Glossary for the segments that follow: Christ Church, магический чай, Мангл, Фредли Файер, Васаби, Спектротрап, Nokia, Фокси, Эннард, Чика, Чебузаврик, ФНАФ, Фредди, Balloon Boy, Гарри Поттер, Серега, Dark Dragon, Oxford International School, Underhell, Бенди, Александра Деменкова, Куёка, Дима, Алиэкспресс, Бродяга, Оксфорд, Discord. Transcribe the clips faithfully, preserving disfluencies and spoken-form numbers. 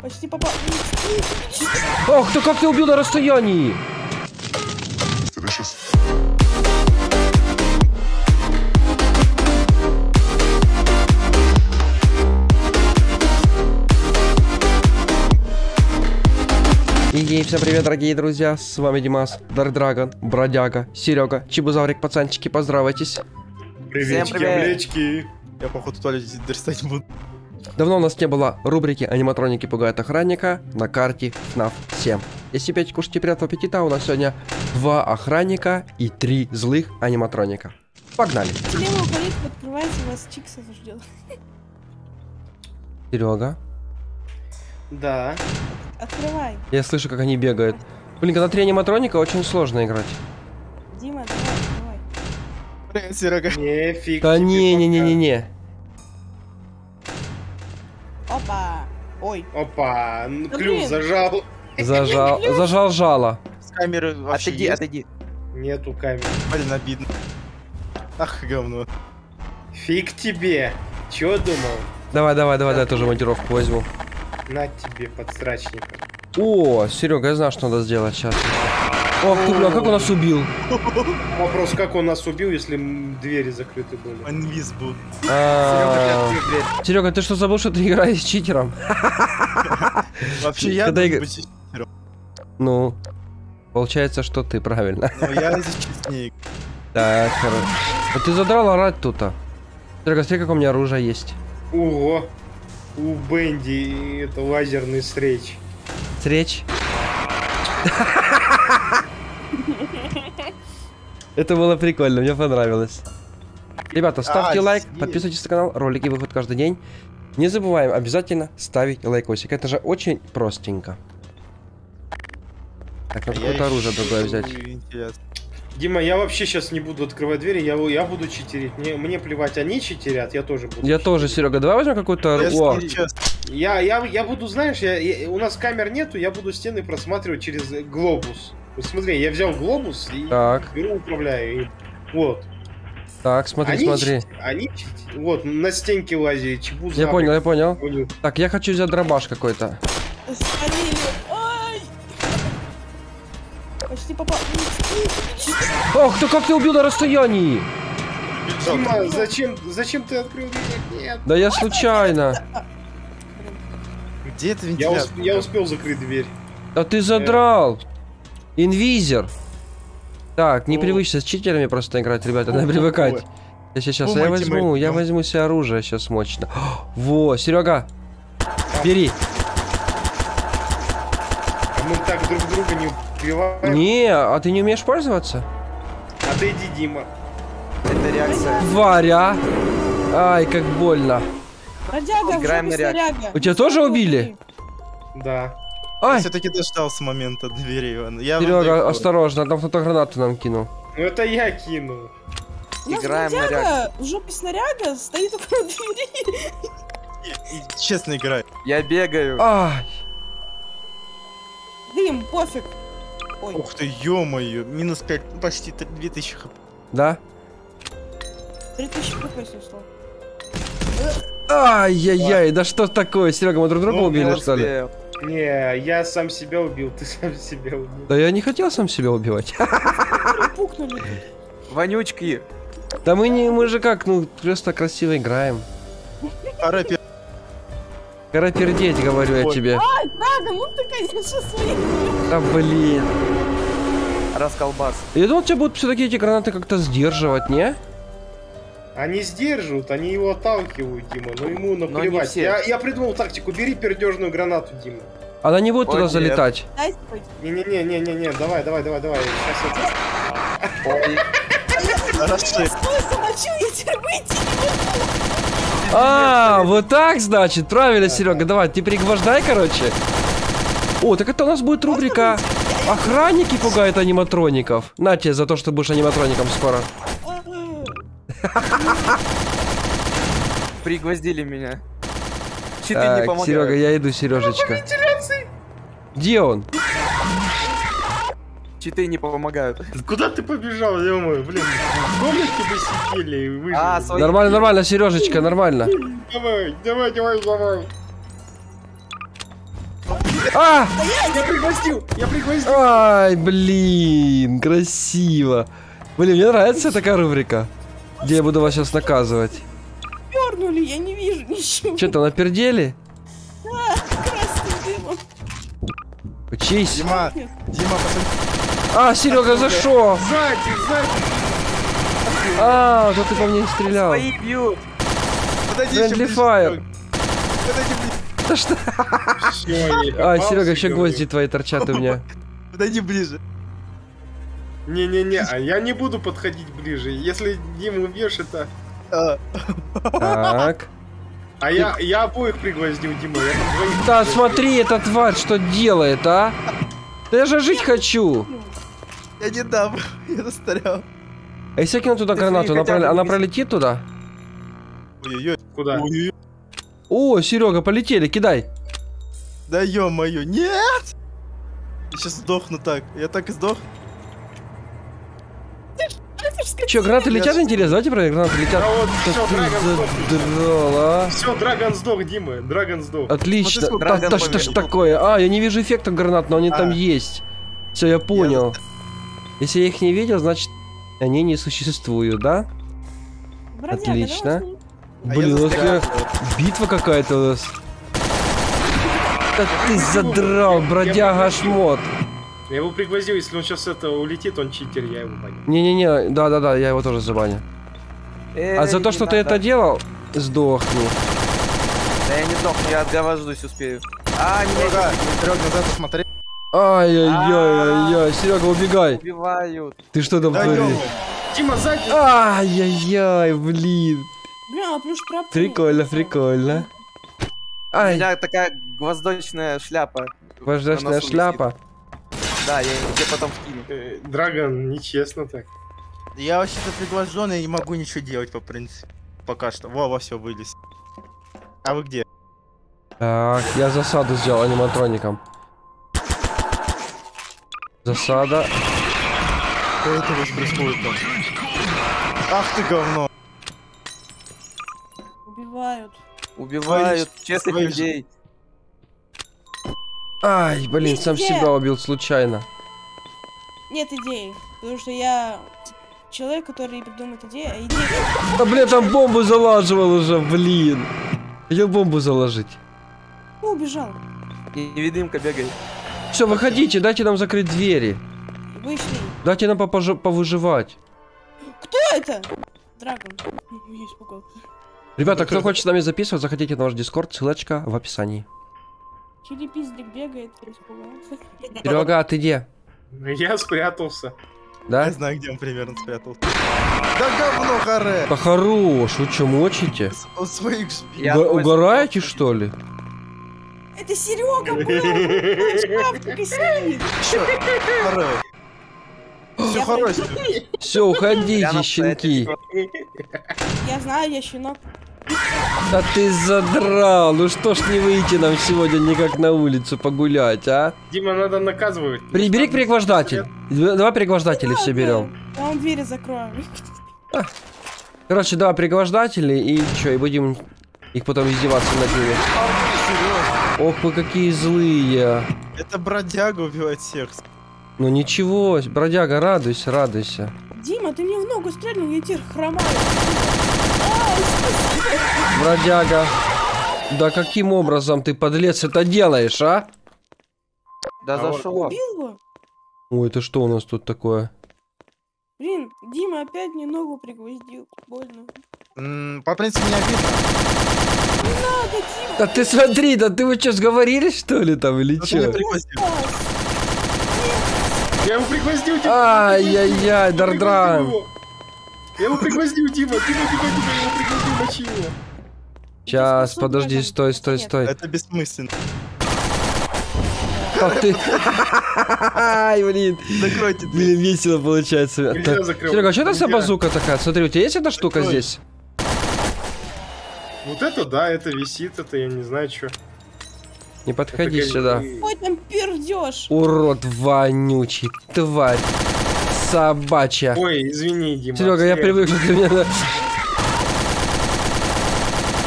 Почти попал. Ах, ты как ты убил на расстоянии? И всем привет, дорогие друзья, с вами Димас, Dark Dragon, Бродяга, Серега, Чебузаврик, пацанчики, поздравайтесь. Приветики, облечки. Я, походу, в туалете достать буду. Давно у нас не было рубрики «Аниматроники пугают охранника» на карте ФНАФ семь. Если пять кушайте, приятного аппетита, у нас сегодня два охранника и три злых аниматроника. Погнали. Слева полиция открывается, вас Чикса ждет. Серега? Да. Открывай. Я слышу, как они бегают. Блин, когда три аниматроника, очень сложно играть. Дима, давай, открывай. Серега. Не, фиг. Да не-не-не-не-не. Опа. Ой. Опа. Да клюв блин. Зажал. Зажал. Зажал жало. С камеры вообще отойди, есть? Отойди. Нету камеры. Блин, обидно. Ах, говно. Фиг тебе. Чё думал? Давай, давай, давай, дай тоже монтировку возьму. На тебе подстрачника. О, Серега, я знаю, что надо сделать сейчас. Ох, ты, а как он нас убил? Вопрос, как он нас убил, если двери закрыты были? Инвиз был. Серега, ты что забыл, что ты играешь с читером? Вообще я должен быть читером. Ну, получается, что ты, правильно. Но я здесь честнее. Так, хорошо. А ты задрал орать тут-то. Серега, смотри, как у меня оружие есть. Ого. У Бенди это лазерный встреч. Встреч? Это было прикольно, мне понравилось. Ребята, ставьте а, лайк, здесь. Подписывайтесь на канал, ролики выходят каждый день. Не забываем обязательно ставить лайкосик, это же очень простенько. Так, надо а какое-то оружие другое взять. Интересно. Дима, я вообще сейчас не буду открывать двери, я, я буду читерить. Мне, мне плевать, они читерят, я тоже буду. Я читерить. Тоже, Серега, давай возьмем какой-то... Я, я, я буду, знаешь, я, я, у нас камер нету, я буду стены просматривать через глобус. Вот смотри, я взял глобус и так. Беру, управляю. И... Вот. Так, смотри, они смотри. Чит... Они чит... Вот, на стенке лази, чебуза. Я понял, я понял. понял. Так, я хочу взять дробаш какой-то. Почти попал. Ох, ты как ты убил на расстоянии? Дима, зачем, зачем ты открыл дверь? Нет. Да я случайно. Где это вентилятор? Я, я успел закрыть дверь. Да ты задрал. Инвизер. Так, не привычно с читерами просто играть, ребята, надо привыкать. Я сейчас, я возьму, я возьму себе оружие сейчас мощно. Во, Серега, бери. Мы так друг друга не убиваем. Не, а ты не умеешь пользоваться? Отойди, Дима. Это реакция. Варя. Ай, как больно. Бродяга, играем на реакцию. У тебя тоже убили? Да. Ай. Я все-таки дождался момента двери. Я Серега, осторожно, там кто-то гранату нам кинул. Ну это я кинул. Играем на реакцию. В жопе снаряга стоит около двери. Честно играю. Я бегаю. Ай. Дым, пофиг. Ой. Ух ты, ё-моё, минус пять, почти две тысячи хп. Да? три тысячи хп, если условно. Ай-яй-яй, да что такое, Серега, мы друг друга ну, убили, что ли? Не, я сам себя убил, ты сам себя убил. Да я не хотел сам себя убивать. Вонючки. Да мы не, мы же как, ну, просто красиво играем. Карапердеть, говорю я тебе. Ай, надо, ну ты, конечно, свои. Да блин. Расколбас. Я думал, тебя будут все-таки эти гранаты как-то сдерживать, не? Они сдерживают, они его отталкивают, Дима, но ему наплевать. Я, я придумал тактику, бери пердежную гранату, Дима. Она не будет туда залетать. Не-не-не-не-не-не, давай, давай, давай, давай. Сейчас А, вот так, значит, правильно, Серега, давай, ты пригвождай, короче. О, так это у нас будет рубрика «Охранники пугают аниматроников». На тебе за то, что будешь аниматроником скоро. Пригвоздили меня. Так, Серега, я иду, Сережечка. Где он? Читы не помогают. Куда ты побежал, ё-моё, блин? Домики бы сидели и выжили. А, нормально, нормально, Сережечка, нормально. Давай, давай, давай, давай. А! Я пригвоздил! Я пригвоздил! Ай, блин, красиво! Блин, мне нравится такая рубрика, где я буду вас сейчас наказывать. Пернули, я не вижу ничего. Че-то напердели? Да, красный дым. Учись. Дима, Дима, посмотри. А, Серега, за шо? Сзади, сзади. А, что ты по мне не стрелял? Свои бьют. Подойди, Файер. Да что? А, Серега, еще гвозди твои торчат у меня. Подойди ближе. Не-не-не, а я не буду подходить ближе. Если Диму убьешь, это... Так. А я, я обоих пригвоздил, Дима. Да, смотри, эта тварь что делает, а? Да я же жить хочу. Я не дам, я застрял. А если я кину туда гранату, она пролетит туда? Ой-ой-ой. Куда? О, Серега, полетели, кидай. Да ё-моё, нет! Я сейчас сдохну так, я так и сдох. Че, гранаты летят, интересно? Давайте проверим, гранаты летят. Все, Драгон сдох, Дима, Драгон сдох. Отлично. Да что ж такое? А, я не вижу эффекта гранат, но они там есть. Все, я понял. Если я их не видел, значит они не существуют, да? Отлично. Блин, у нас битва какая-то у нас. Да ты задрал, бродяга шмот. Я его пригвоздил, если он сейчас это улетит, он читер, я его баню. Не-не-не, да-да-да, я его тоже забаню. Э, а за то, что надо. Ты это делал, сдохни. Да я не сдохну, я отговожусь, успею. А, не Серега, Серега, назад посмотри. Ай-яй-яй-яй, Серега, убегай. Убивают. Ты что там творишь? Дима, сзади. Ай-яй-яй, блин. Бля, плюс трап. Прикольно, прикольно. Ай. У меня такая гвоздочная шляпа. Гвоздочная шляпа. Да, я тебе потом вкину. Драгон, нечестно так. Я вообще-то приглашенный, я не могу ничего делать, по принципу. Пока что. Во, во, все, вылез. А вы где? Так, я засаду сделал аниматроником. Засада. Что это у вас происходит там? Ах ты говно. Убивают. Убивают честных людей. Ай, блин, сам себя убил случайно. Нет идей, потому что я человек, который придумает идеи, а идеи... Да, блин, там бомбу залаживал уже, блин. Хотел бомбу заложить. Ну, убежал. Невидимка бегает. Все, выходите, дайте нам закрыть двери. Вышли. Дайте нам повыживать. Кто это? Драгон. Ребята, кто хочет с нами записывать, заходите на наш Discord, ссылочка в описании. Черепизник бегает, испугался. Серега, а ты где? Я спрятался. Да? Я знаю, где он примерно спрятался. Да говно, харе! Да хорош, вы что, мочите? У своих... Угораете, что ли? Это Серега был! Шкаф только сидит! Все, хорош. Все, уходите, щенки. Я знаю, я щенок. Да ты задрал, ну что ж не выйти нам сегодня никак на улицу погулять, а? Дима, надо наказывать. Прибери пригвождатель. Давай пригвождатели все берем. Да, он двери закроем. А. Короче, давай пригвождатели и что, и будем их потом издеваться над ними. Ох, вы какие злые. Это бродяга убивает всех. Ну ничего, бродяга, радуйся, радуйся. Дима, ты мне в ногу стрельнул, я теперь хромаю. Бродяга, да каким образом ты, подлец, это делаешь, а? Да а зашло. Ой, это что у нас тут такое? Блин, Дима опять мне ногу пригвоздил, больно. М-м, по принципу не обидно. Не надо, Дима. Да ты смотри, да ты вы что, сговорились что ли там или да что? Я его пригвоздил. Ай-яй-яй, Дардран. Я его пригвоздил, Дима, Дима, Дима, Дима, я его пригвоздил, мочи его. Сейчас, подожди, стой, стой, стой. Это бессмысленно. Как ты? Ай, блин. Закройте. Блин, весело получается. Серега, а что это за базука такая? Смотри, у тебя есть эта штука здесь? Вот это да, это висит, это я не знаю что. Не подходи сюда. Ой, там пердёшь. Урод вонючий, тварь. Собачья. Ой, извини, Дима. Серега, я привык, что ты меня...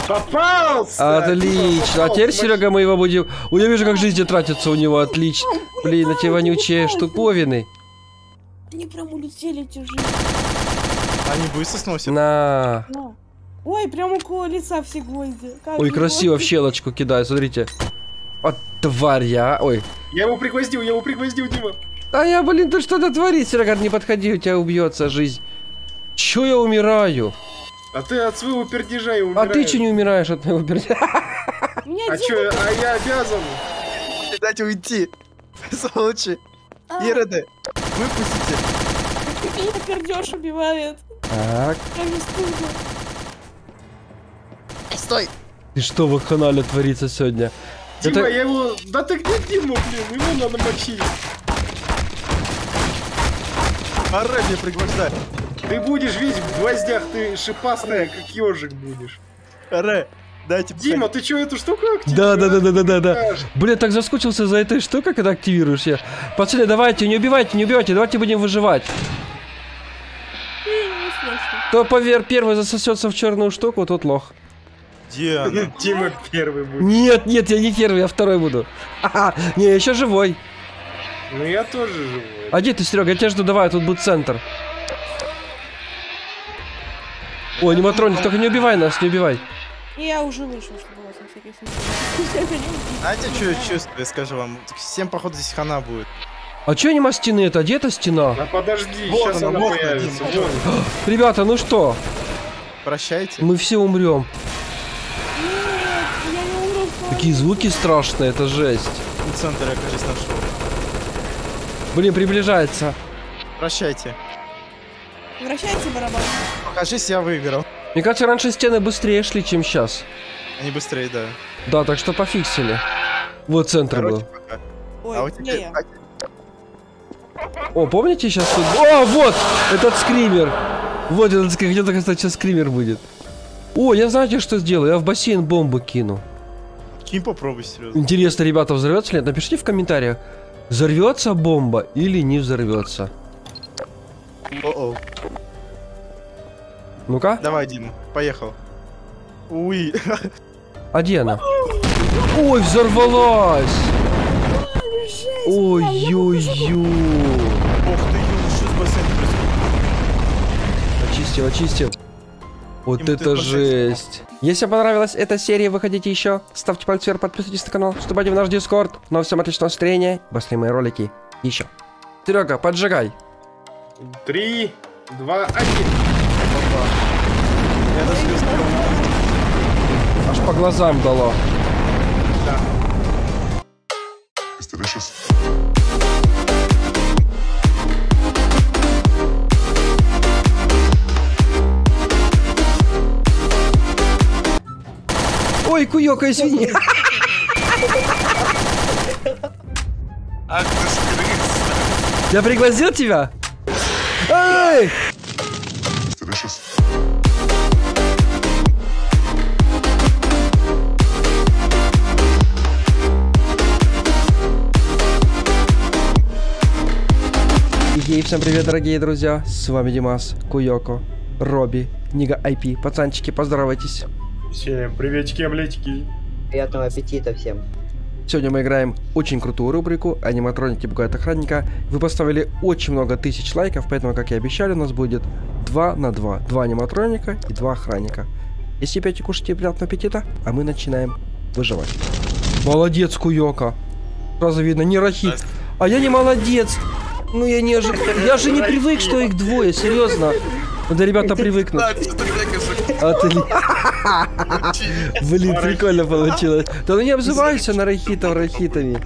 Попался! Отлично. А теперь, Серега, мы его будем... Ой, я вижу, как жизнь тратится у него. Отлично. Блин, эти вонючие штуковины. Они прям улетели, эти жизни. Они быстро сносят. На. Ой, прям около лица все гвозди. Ой, красиво в щелочку кидаю, смотрите. От тварь я. Ой. Я его пригвоздил, я его пригвоздил, Дима. А я, блин, ты что-то творишь, Серега, не подходи, у тебя убьется жизнь. Чё я умираю? А ты от своего пердежа и умираешь. А ты че не умираешь от моего пердежа? А чё, а я обязан? Дайте уйти. Солочи. Ироды. Выпустите. Это пердеж убивает. Так. Стой. И что в их канале творится сегодня? Дима, это... я его... Да ты где Диму, блин? Его надо мочить. Пора мне пригвождать. Ты будешь весь в гвоздях, ты шипастая, как ежик будешь. Пора. Дайте Дима, ты чё эту штуку активируешь? Да, да, да, да, да, да, да. Блин, так заскучился за этой штукой, когда активируешь я. Пацаны, давайте, не убивайте, не убивайте, давайте будем выживать. Кто повер первый засосется в черную штуку, тот лох. Дима, Дима первый будет. Нет, нет, я не первый, я второй буду. А, не, я еще живой. Ну я тоже живой. А где ты, Серега? Я тебя жду, давай, тут будет центр. О, аниматроник, только не убивай нас, не убивай. Я уже вышел, что было со всяких случаев. Знаете, что я чувствую, я скажу вам? Всем, походу, здесь хана будет. А что анима стены? Это где-то стена? Да подожди, вот сейчас она, она появится. Вот. Ребята, ну что? Прощайте. Мы все умрем. Такие звуки страшные, это жесть. Центр, я, кажется, нашел. Блин, приближается. Прощайте. Вращайте барабан. Покажись, я выиграл. Мне кажется, раньше стены быстрее шли, чем сейчас. Они быстрее, да. Да, так что пофиксили. Вот центр был. Ой, а вот теперь... О, помните сейчас тут... О, вот этот скример. Вот этот скример. Где-то, кстати, сейчас скример будет. О, я знаете, что сделаю? Я в бассейн бомбу кину. Ким, попробуй, серьезно. Интересно, ребята, взорвется ли? Напишите в комментариях, взорвется бомба или не взорвется. О-о. Ну-ка. Давай, Дима, поехал. Уи. А где она? Ой, взорвалась. Ой-ой-ой. Ох ты, что с бассейном происходит? Очистил, очистил. Вот Им это жесть. Если понравилась эта серия, вы хотите еще, ставьте палец вверх, подписывайтесь на канал, вступайте в наш Discord. Ну а всем отличного настроения, быстрее мои ролики еще. Серега, поджигай. Три, два, один. Аж по глазам дало. Да. Ой, Куёка, извини. Я пригвоздил тебя? Эй! Ей, всем привет, дорогие друзья. С вами Димас, Куёко, Робби, Нига Ай Пи. Пацанчики, поздоровайтесь. Всем приветики, облетики. Приятного аппетита всем. Сегодня мы играем очень крутую рубрику «Аниматроники пугают охранника». Вы поставили очень много тысяч лайков, поэтому, как и обещали, у нас будет два на два. Два аниматроника и два охранника. Если пять кушайте, приятного аппетита, а мы начинаем выживать. Молодец, Куёка. Сразу видно, не рахит. А я не молодец. Ну я не ожидал. Я же не привык, что их двое, серьезно. Надо, ребята, привыкнуть. Блин, прикольно получилось. Да ну не обзывайся на рахитов рахитами.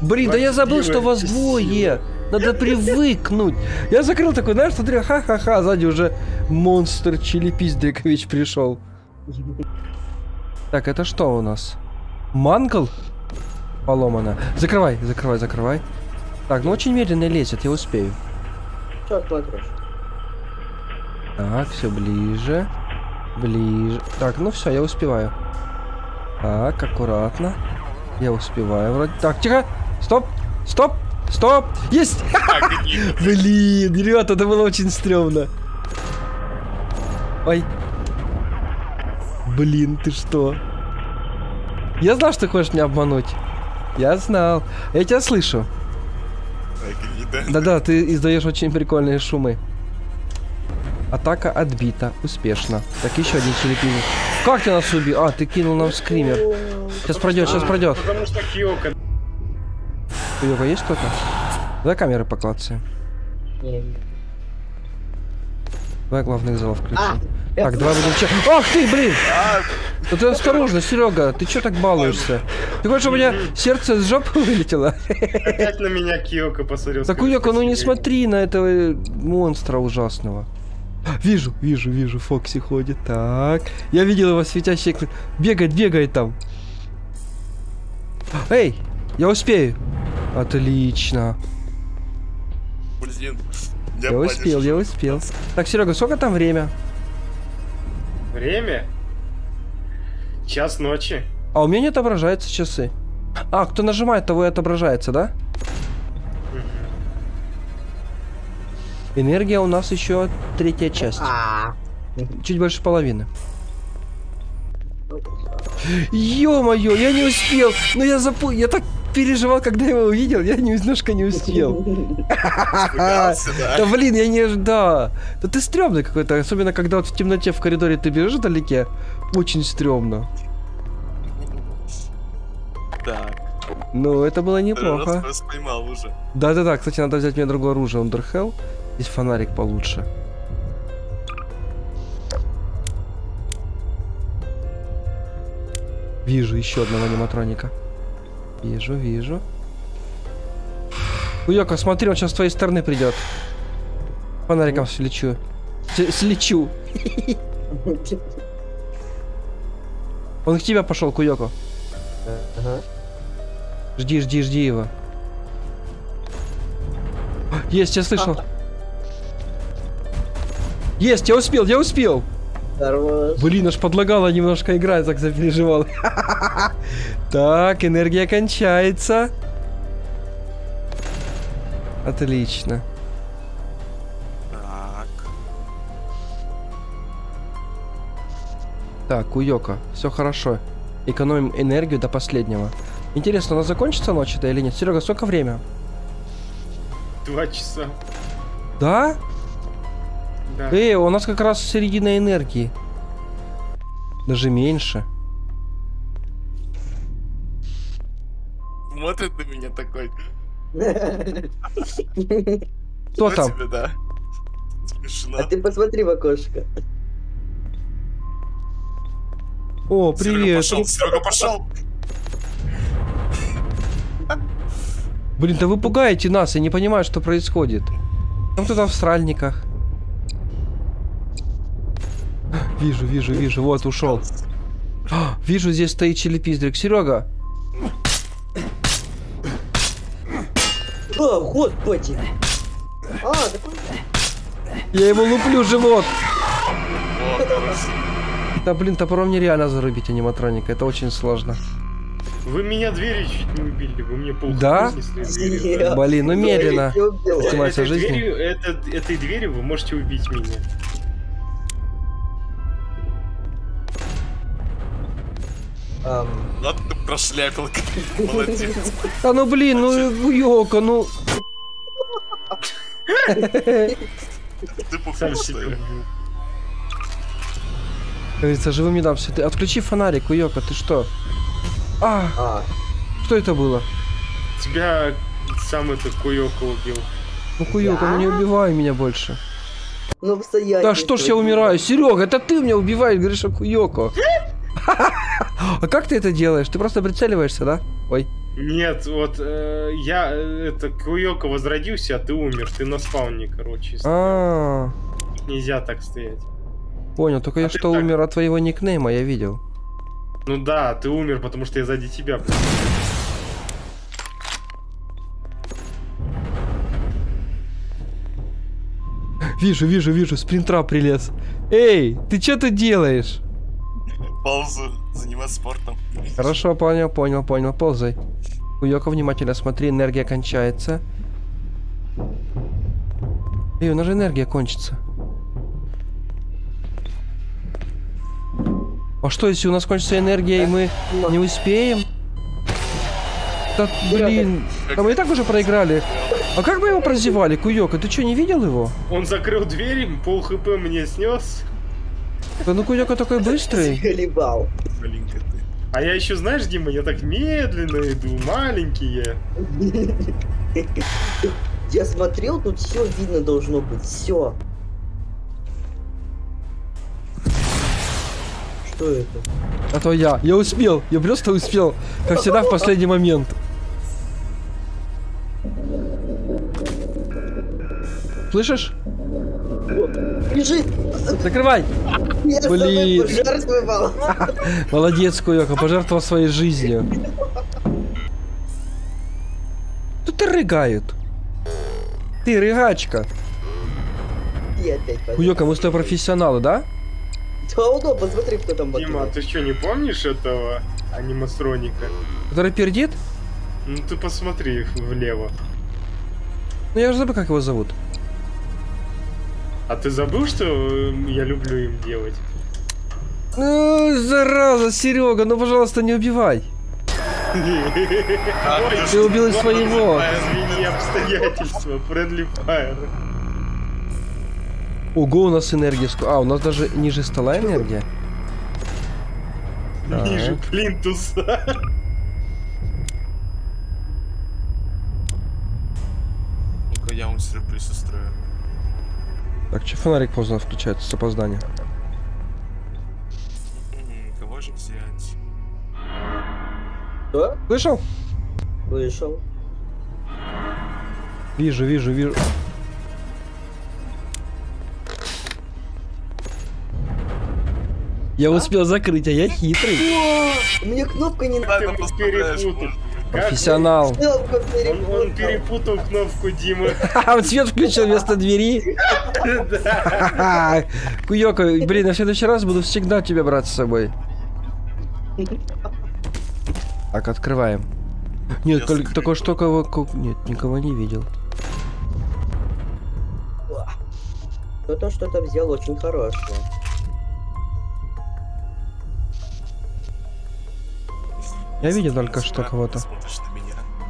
Блин, да я забыл, что вас двое. Надо привыкнуть. Я закрыл такой, знаешь, смотри, ха-ха-ха, сзади уже монстр Челепиздрикович пришел. Так, это что у нас? Мангл? Поломано. Закрывай, закрывай, закрывай. Так, ну очень медленно лезет, я успею. Черт, смотришь. Так, все ближе. Ближе. Так, ну все, я успеваю. Так, аккуратно. Я успеваю вроде. Так, тихо. Стоп. Стоп. Стоп. Есть. Блин, ребята, это было очень стрёмно. Ой. Блин, ты что? Я знал, что ты хочешь меня обмануть. Я знал. Я тебя слышу. Да-да, ты издаешь очень прикольные шумы. Атака отбита. Успешно. Так, еще один черепинец. Как ты нас убил? А, ты кинул нам скример. Сейчас пройдет, сейчас пройдет. Потому что Куёка. Куёка есть кто-то? Давай камеры поклацаем. Давай главных залов включим. Так, давай будем чек. Ах ты, блин! Ну ты осторожно, Серега, ты чё так балуешься? Ты хочешь, чтобы у меня сердце с жопы вылетело? Опять на меня Куёка посмотрел. Так, Куёка, ну не смотри на этого монстра ужасного. Вижу, вижу, вижу, Фокси ходит. Так, я видел его светящий... Бегает, бегает там. Эй, я успею. Отлично. Блин, я, я успел, я успел. Так, Серега, сколько там время? Время? Час ночи. А у меня не отображаются часы. А, кто нажимает, того и отображается, да? Энергия у нас еще третья часть. Чуть больше половины. Ё-моё, я не успел. Но я запу... Я так переживал, когда его увидел, я немножко не успел. Да блин, я не ожидал. Да ты стрёмный какой-то, особенно когда вот в темноте в коридоре ты бежишь вдалеке. Очень стрёмно. Так. Ну, это было неплохо. Да-да-да, кстати, надо взять мне другое оружие, Underhell. Здесь фонарик получше. Вижу еще одного аниматроника. Вижу, вижу. Куёка, смотри, он сейчас с твоей стороны придет. Фонариком слечу. Слечу. Он к тебе пошел, Куёка. Жди, жди, жди его. Есть, я слышал. Есть, я успел, я успел. Здорово. Блин, аж подлагала немножко игра, я так запереживал. Так, энергия кончается. Отлично. Так. Так, Куёка, все хорошо. Экономим энергию до последнего. Интересно, у нас закончится ночь-то или нет? Серега, сколько время? Два часа. Да? Да. Эй, у нас как раз середина энергии. Даже меньше. Смотрит на меня такой. Кто там? А ты посмотри в окошко. О, привет. Серега пошел. Блин, да вы пугаете нас, я не понимаю, что происходит. Там кто-то в сральниках. Вижу, вижу, вижу. Вот, ушел. А, вижу, здесь стоит челепиздрик. Серега. О, господи. А, да... Я его луплю живот. Да, блин, топором нереально зарубить аниматроника. Это очень сложно. Вы меня дверью чуть не убили, вы мне полку да? снесли. Да? Блин, ну медленно. Этой дверью, этой, этой дверью вы можете убить меня. Um... Ладно, ты прошляпил, молодец. Да ну блин, ну Куёка, ну... Ты пухнул, что ли? Говорится, живым не дамся. Ты отключи фонарик, Куёка, ты что? А, а. Что это было? Тебя сам это Куёка убил. Ну Куёка, ну не убивай меня больше. Ну, да что ж я умираю, Серега, это ты меня убиваешь, говоришь, что Куёка. А как ты это делаешь? Ты просто прицеливаешься, да? Ой. Нет, вот э, я это Куёка возродился, а ты умер, ты на спауне, короче. А. Нельзя так стоять. Понял, только а я что так... умер от твоего никнейма, я видел. Ну да, ты умер, потому что я сзади тебя. Вижу, вижу, вижу, спринтрап прилез. Эй, ты что ты делаешь? Ползу, заниматься спортом. Хорошо, понял, понял, понял, ползай. Куёка, внимательно смотри, энергия кончается. Эй, у нас же энергия кончится. А что, если у нас кончится энергия и мы не успеем? Да, блин, а мы и так уже проиграли. А как мы его прозевали, Куёка? Ты что, не видел его? Он закрыл дверь, пол хп мне снес. Да ну Куёка такой быстрый. Заливал. А я еще, знаешь, Дима, я так медленно иду, маленькие. Я смотрел, тут все видно должно быть, все. Что это? А то я, я успел, я просто успел, как всегда в последний момент. Слышишь? Бежит! Закрывай! Я Блин! Молодец, Куёка, пожертвовал своей жизнью. Тут и рыгают. Ты рыгачка. Куёка, мы с тобой профессионалы, да? Да, удобно, смотри, кто там батарей. Дима, ты что, не помнишь этого анимастроника? Который пердит? Ну ты посмотри влево. Ну я уже забыл, как его зовут. А ты забыл, что я люблю им делать? Ну, зараза, Серега, ну пожалуйста, не убивай. Ты убил своего. Извини, обстоятельства, Фредли Файер. Ого, у нас энергия. А, у нас даже ниже стола энергия. Ниже плинтуса. Ну-ка я вам сюрприз устрою. Так, че фонарик поздно включается с опозданием? Кого же взять? Да? Слышал? Слышал. Вижу, вижу, вижу. Я а? успел закрыть, а я хитрый. Мне кнопка не надо. Профессионал. Он, он перепутал кнопку, Дима. Он свет включил вместо двери. Куёка, блин, на следующий раз буду всегда тебя брать с собой. Так, открываем. Нет, только что кого... Нет, никого не видел. Кто-то что-то взял очень хорошее. Я видел только что кого-то.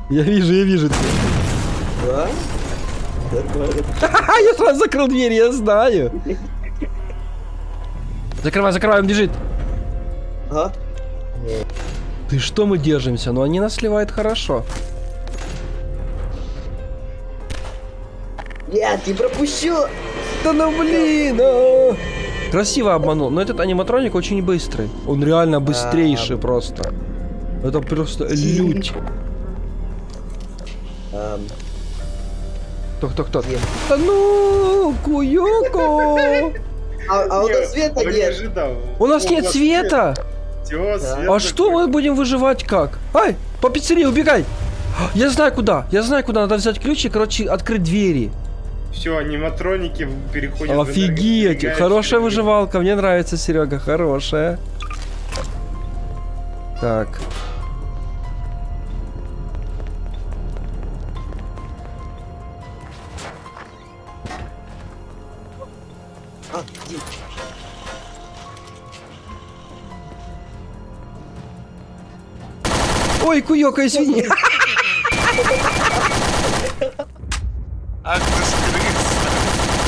Я вижу, я вижу тебя. Я сразу закрыл дверь, я знаю. Закрывай, закрывай, он бежит. А? Ты что, мы держимся? Но они нас сливают хорошо. Я тебя пропущу. Да ну блин. Красиво обманул. Но этот аниматроник очень быстрый. Он реально быстрейший просто. Это просто лють. Кто-кто-кто? Да ну, Куёка! А у нас света нет. У нас нет света? А что мы будем выживать как? Ай, по пиццерии убегай! Я знаю куда, я знаю куда, надо взять ключ и, короче, открыть двери. Все, аниматроники переходят. Офигеть, хорошая выживалка, мне нравится, Серега, хорошая. Так. Ой, Куёка, извини.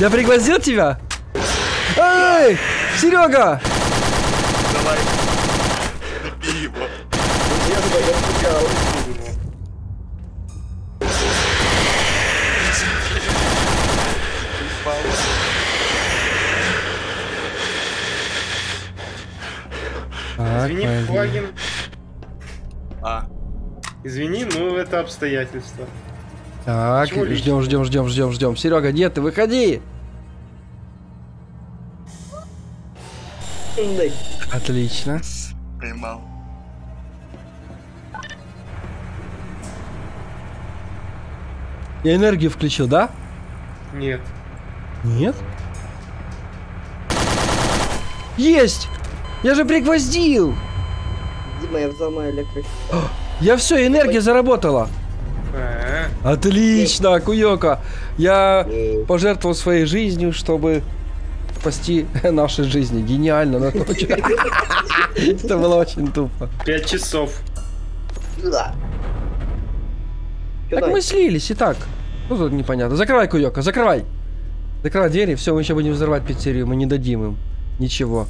Я пригласил тебя? Эй, Серега! Давай. Извини, Флагин. А. Извини, но это обстоятельства. Так, ждем, ждем, ждем, ждем, ждем. Серега, нет, ты выходи. Отлично. Поймал. Я энергию включил, да? Нет. Нет? Есть! Я же пригвоздил! Дима, я взломаю электричество. Я все, энергия заработала. А-а-а. Отлично, Куёка. Я пожертвовал своей жизнью, чтобы спасти наши жизни. Гениально, но это очень... Это было очень тупо. Пять часов. Так мы слились и так. Ну тут непонятно. Закрывай, Куёка, закрывай. Закрывай двери, все, мы еще будем взорвать пиццерию, мы не дадим им ничего.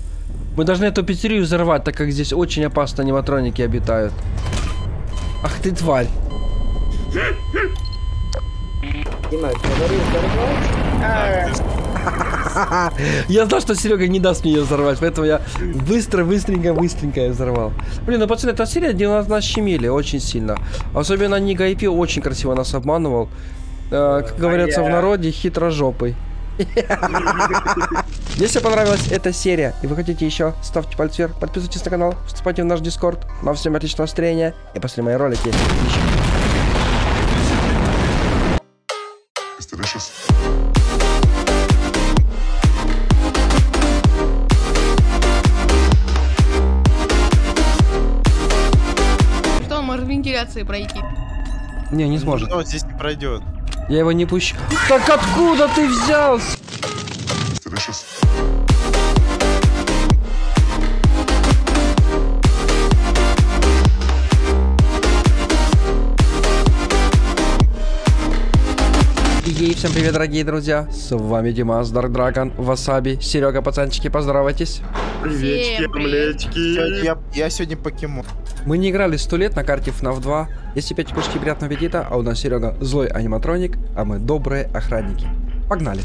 Мы должны эту пиццерию взорвать, так как здесь очень опасно аниматроники обитают. Ах ты тварь. Я знал, что Серега не даст мне ее взорвать, поэтому я быстро, быстренько, быстренько ее взорвал. Блин, ну пацаны, эта серия, где нас щемили очень сильно. Особенно Нига Ай Пи очень красиво нас обманывал. Как говорится в народе, хитрожопый. Если понравилась эта серия и вы хотите еще, ставьте палец вверх, подписывайтесь на канал, вступайте в наш Discord. Нам всем отличного настроения и после мои ролики. Что, он может вентиляции пройти? Не, не сможет. Но здесь не пройдет. Я его не пущу. Так откуда ты взялся? Ей, всем привет, дорогие друзья. С вами Дима, Dark Dragon, Васаби, Серега, пацанчики, поздоровайтесь. Приветики, млечки. Я, я сегодня покемон. Мы не играли сто лет на карте эф наф два. Если пять кушки, приятного аппетита. А у нас Серега злой аниматроник, а мы добрые охранники. Погнали.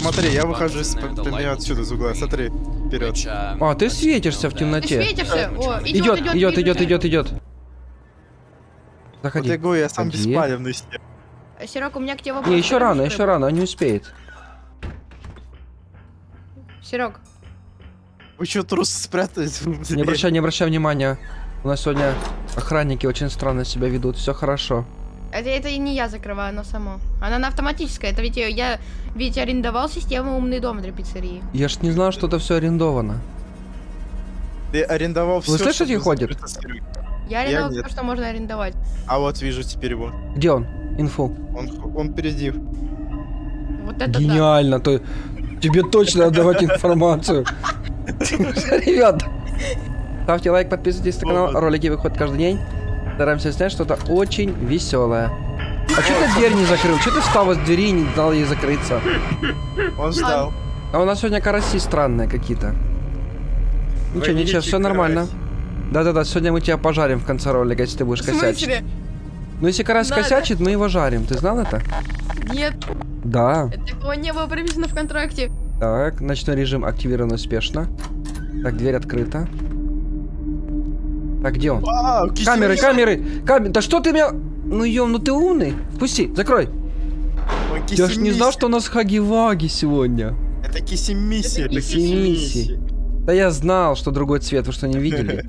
Смотри, я выхожу из... Ты меня отсюда из угла, смотри, вперед. А, ты светишься в темноте. Ты светишься? О, идет, идет, идет, идет, идет, идет. Заходи. Вот я говорю, я сам беспалевный. Серега, у меня к тебе вопрос. Не, еще рано, еще рано, он не успеет. Серег. Вы что, трусы спрятались? Не обращай, не обращай внимания. У нас сегодня охранники очень странно себя ведут, все хорошо. Это, это не я закрываю, она сама. Она на автоматическая, это ведь я ведь арендовал систему «Умный дом» для пиццерии. Я ж не знал, что это все арендовано. Ты арендовал все. Вы слышите, ходит? Я арендовал все, что можно арендовать. А вот вижу теперь его. Где он? Инфу. Он, он впереди. Вот это гениально, да. Ты, тебе точно отдавать информацию. Ребят, ставьте лайк, подписывайтесь на канал, ролики выходят каждый день. Стараемся снять что-то очень веселое. А что ты дверь не закрыл? Что ты встал из двери и не дал ей закрыться? Он ждал. А у нас сегодня караси странные какие-то. Ничего, ничего, все нормально. Да-да-да, сегодня мы тебя пожарим в конце ролика, если ты будешь косячить. Ну если карась надо. Косячит, мы его жарим. Ты знал это? Нет. Да. Такого не было прописано в контракте. Так, ночной режим активирован успешно. Так, дверь открыта. Так, где он? Вау, камеры, кисель. камеры, камеры. Да что ты меня... Ну ём, ну ты умный. Пусти, закрой. Он Я ж не знал, что у нас хаги-ваги сегодня. Это киси-миси. Это киси-миси. Да я знал, что другой цвет, вы что, не видели?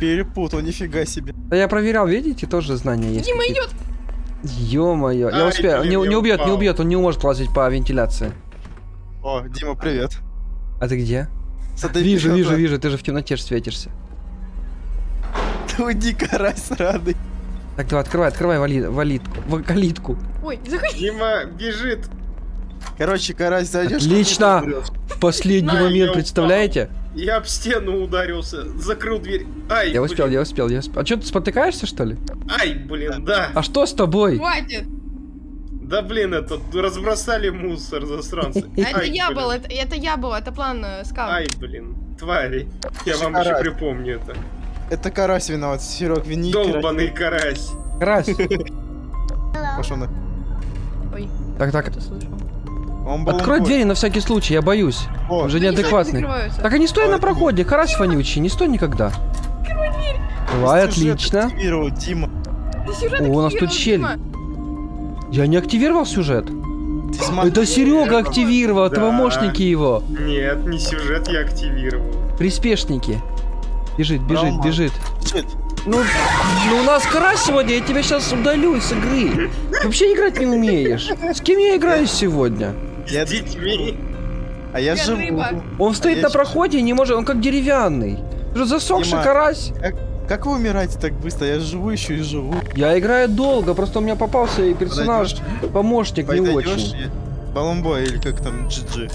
Перепутал, нифига себе. Да я проверял, видите, тоже знания есть. Дима идет. Ё-моё, я успею. Не, не убьет, не убьет, он не может лазить по вентиляции. О, Дима, привет. А ты где? Сады вижу, вижу, вижу, вижу, ты же в темноте светишься. Уйди, карась сраный. Так, давай, открывай, открывай вали, валитку, калитку. Ой, заходи. Дима бежит. Короче, карась зайдешь. Отлично. В последний момент, представляете? Я об стену ударился, закрыл дверь. Ай, я успел, блин. я успел, я успел. А что, ты спотыкаешься, что ли? Ай, блин, да. А что с тобой? Хватит. Да, блин, это разбросали мусор, засранцы. Это я был, это я был, это план скал. Ай, блин, твари. Я вам еще припомню это. Это карась виноват, Серег, вини. Долбаный карась. Карась. Пошел на. Ой. Так, так. Открой двери на всякий случай, я боюсь. Он же неадекватный. Так, а не стой на проходе, карась вонючий, не стой никогда. Открой дверь. Давай, отлично. О, у нас тут щель. Я не активировал сюжет. Это Серега активировал, это помощники его. Нет, не сюжет я активировал. Приспешники. Бежит, бежит, бежит. Ну, ну, у нас карась сегодня, я тебя сейчас удалю из игры. Ты вообще играть не умеешь. С кем я играю сегодня? Я с детьми. А я живу. Он стоит а на проходе и не может, он как деревянный. Ты же засохший Дима, карась. Как, как вы умираете так быстро? Я живу еще и живу. Я играю долго, просто у меня попался и персонаж, подойдешь? помощник Подойдешь? не очень. Balloon Boy или как там джи джи.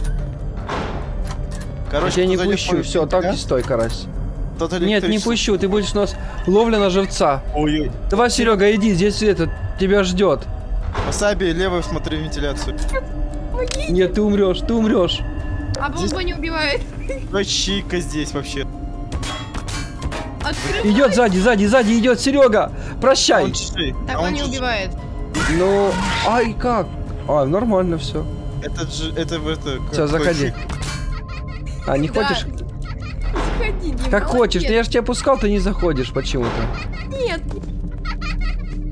Короче, я не пущу, все, так и стой, карась. Нет, не пущу, ты будешь у нас ловля на живца. Ой-ой. Давай, Серега, иди, здесь этот тебя ждет. Васаби, левую смотри вентиляцию. Нет, ты умрешь, ты умрешь. А бомба не убивает. Чика здесь вообще. Идет сзади, сзади, сзади идет Серега. Прощай. Так он не убивает. Ну, ай как? А, нормально все. Это же, это в это. Все, заходи. А не хочешь? Заходи, Дима. Как хочешь? Я же тебя пускал, ты не заходишь почему-то. Нет.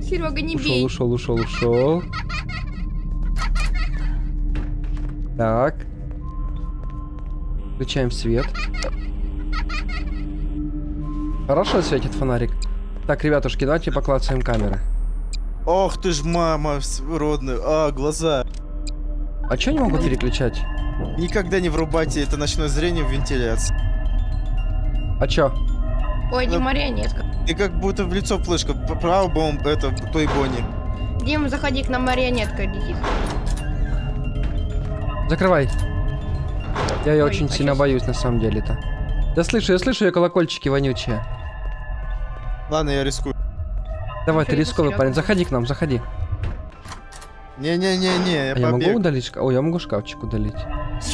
Серега, не бей. Ушел, ушел, ушел, ушел. Так. Включаем свет. Хорошо светит фонарик. Так, ребятушки, давайте поклацаем камеры. Ох ты ж, мама родная. А, глаза. А чё не могу переключать? Никогда не врубайте это ночное зрение в вентиляции. А чё? Ой, не марионетка. Ты как будто в лицо плышка. Право, бомб, это, той Бонни. Дима, заходи к нам, марионетка летит. Закрывай. Я ее очень сильно боюсь, на самом деле-то. Я слышу, я слышу ее колокольчики вонючие. Ладно, я рискую. Давай, ты рисковый парень, заходи к нам, заходи. Не-не-не-не, я побег. Я могу удалить шкаф? Ой, я могу шкафчик удалить.